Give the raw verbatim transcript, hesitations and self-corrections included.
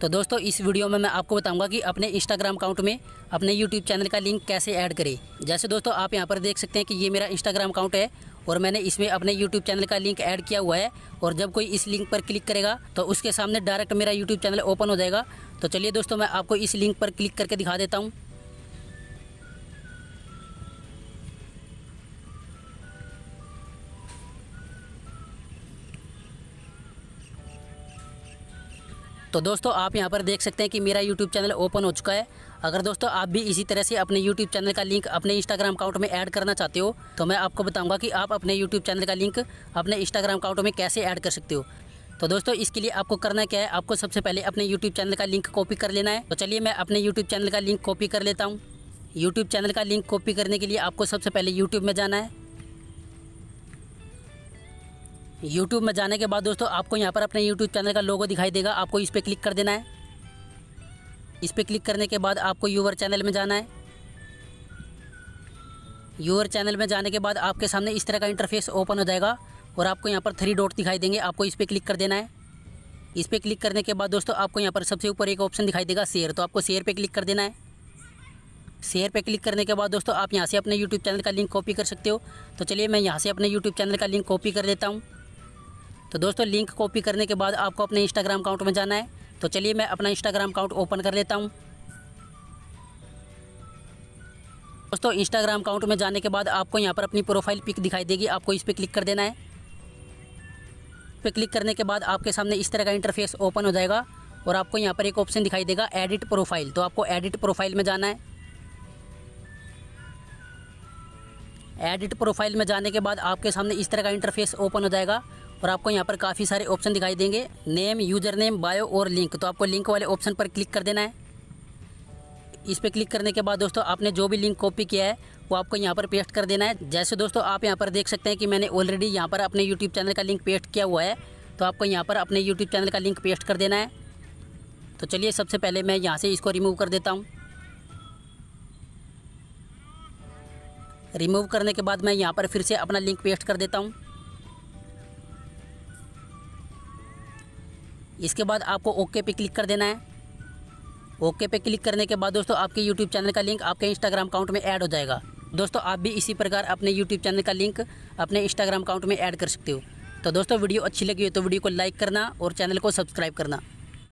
तो दोस्तों इस वीडियो में मैं आपको बताऊंगा कि अपने इंस्टाग्राम अकाउंट में अपने यूट्यूब चैनल का लिंक कैसे ऐड करें। जैसे दोस्तों आप यहाँ पर देख सकते हैं कि ये मेरा इंस्टाग्राम अकाउंट है और मैंने इसमें अपने यूट्यूब चैनल का लिंक ऐड किया हुआ है और जब कोई इस लिंक पर क्लिक करेगा तो उसके सामने डायरेक्ट मेरा यूट्यूब चैनल ओपन हो जाएगा। तो चलिए दोस्तों मैं आपको इस लिंक पर क्लिक करके दिखा देता हूँ। तो दोस्तों आप यहाँ पर देख सकते हैं कि मेरा YouTube चैनल ओपन हो चुका है। अगर दोस्तों आप भी इसी तरह से अपने YouTube चैनल का लिंक अपने Instagram अकाउंट में ऐड करना चाहते हो तो मैं आपको बताऊंगा कि आप अपने YouTube चैनल का लिंक अपने Instagram अकाउंट में कैसे ऐड कर सकते हो। तो दोस्तों इसके लिए आपको करना क्या है, आपको सबसे पहले अपने YouTube चैनल का लिंक कॉपी कर लेना है। तो चलिए मैं अपने YouTube चैनल का लिंक कॉपी कर लेता हूँ। YouTube चैनल का लिंक कॉपी करने के लिए आपको सबसे पहले YouTube में जाना है। YouTube में जाने के बाद दोस्तों आपको यहाँ पर अपने YouTube चैनल का लोगो दिखाई देगा, आपको इस पर क्लिक कर देना है। इस पर क्लिक करने के बाद आपको यूवर चैनल में जाना है। यूवर चैनल में जाने के बाद आपके सामने इस तरह का इंटरफेस ओपन हो जाएगा और आपको यहाँ पर थ्री डॉट दिखाई देंगे, आपको इस पर क्लिक कर देना है। इस पर क्लिक करने के बाद दोस्तों आपको यहाँ पर सबसे ऊपर एक ऑप्शन दिखाई देगा शेयर, तो आपको शेयर पर क्लिक कर देना है। शेयर पे क्लिक करने के बाद दोस्तों आप यहाँ से अपने YouTube चैनल का लिंक कॉपी कर सकते हो। तो चलिए मैं यहाँ से अपने YouTube चैनल का लिंक कॉपी कर लेता हूँ। तो दोस्तों लिंक कॉपी करने के बाद आपको अपने इंस्टाग्राम अकाउंट में जाना है। तो चलिए मैं अपना इंस्टाग्राम अकाउंट ओपन कर लेता हूँ। दोस्तों इंस्टाग्राम अकाउंट में जाने के बाद आपको यहाँ पर अपनी प्रोफाइल पिक दिखाई देगी, आपको इस पर क्लिक कर देना है। इस पर क्लिक करने के बाद आपके सामने इस तरह का इंटरफेस ओपन हो जाएगा और आपको यहाँ पर एक ऑप्शन दिखाई देगा एडिट प्रोफाइल, तो आपको एडिट प्रोफाइल में जाना है। एडिट प्रोफाइल में जाने के बाद आपके सामने इस तरह का इंटरफेस ओपन हो जाएगा और आपको यहाँ पर काफ़ी सारे ऑप्शन दिखाई देंगे, नेम, यूजर नेम, बायो और लिंक। तो आपको लिंक वाले ऑप्शन पर क्लिक कर देना है। इस पर क्लिक करने के बाद दोस्तों आपने जो भी लिंक कॉपी किया है वो आपको यहाँ पर पेस्ट कर देना है। जैसे दोस्तों आप यहाँ पर देख सकते हैं कि मैंने ऑलरेडी यहाँ पर अपने यूट्यूब चैनल का लिंक पेस्ट किया हुआ है, तो आपको यहाँ पर अपने यूट्यूब चैनल का लिंक पेस्ट कर देना है। तो चलिए सबसे पहले मैं यहाँ से इसको रिमूव कर देता हूँ। रिमूव करने के बाद मैं यहाँ पर फिर से अपना लिंक पेस्ट कर देता हूँ। इसके बाद आपको ओके पे क्लिक कर देना है। ओके पे क्लिक करने के बाद दोस्तों आपके यूट्यूब चैनल का लिंक आपके इंस्टाग्राम अकाउंट में ऐड हो जाएगा। दोस्तों आप भी इसी प्रकार अपने यूट्यूब चैनल का लिंक अपने इंस्टाग्राम अकाउंट में ऐड कर सकते हो। तो दोस्तों वीडियो अच्छी लगी हो तो वीडियो को लाइक करना और चैनल को सब्सक्राइब करना।